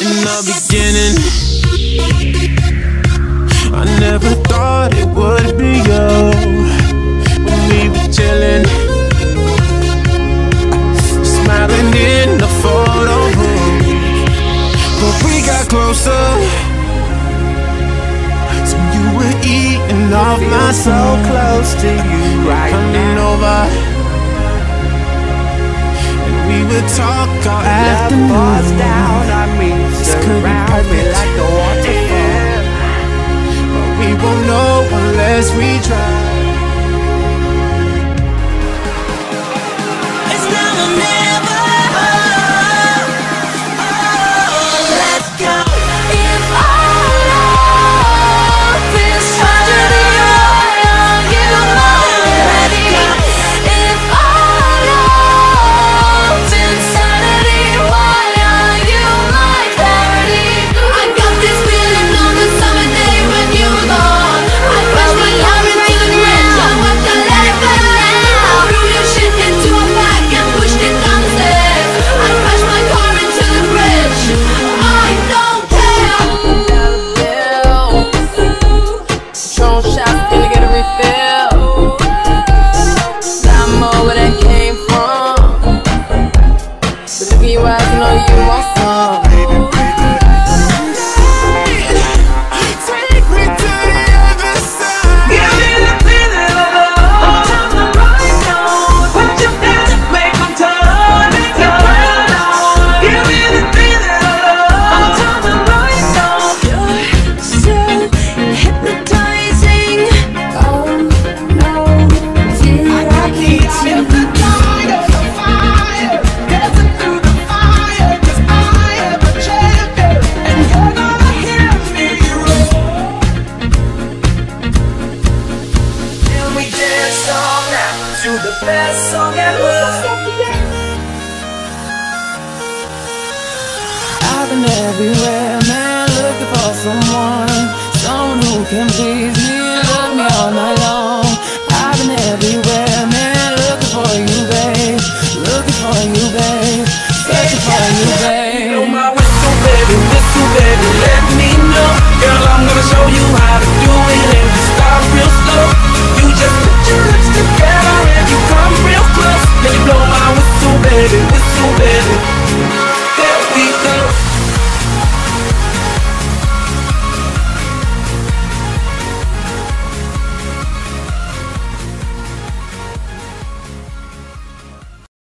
in the beginning. I never thought it would be you. When we were chilling, smiling in the photo room, but we got closer. So you were eating off my soul. So close to you right coming now. Over. We would talk all afternoon. Love pours down on me, surround me like a waterfall. But we won't know unless we try. It's now or never. Oh, oh, let's go. If all of this tragedy were on you already. If all of insanity, why are you like parody? I got this feeling on the summer day when you were gone. I crashed my car into the bridge, I went to let it burn down. I threw your shit into a bag and pushed it down the stairs. I crashed my car into the bridge, I don't care. Patron shots, gonna get a refill. I know where that came from. But if you ask, I know you want some. Take me to the other side. Give me the feeling of love. I'm trying to right now, but you gotta make them turn and turn on. Give me the feeling of love. I'm trying to right now. You're so hypnotizing. Oh no, I can't feel. Best song ever. I've been everywhere, man, looking for someone, someone who can please me, love me all night long. I've been everywhere, man, looking for you, babe, looking for you, babe, searching for you, babe. Blow my whistle, baby, let me know, girl, I'm gonna show you how to do it, and you start real slow. You just put your lips together. Come real close, let me blow my whistle, baby.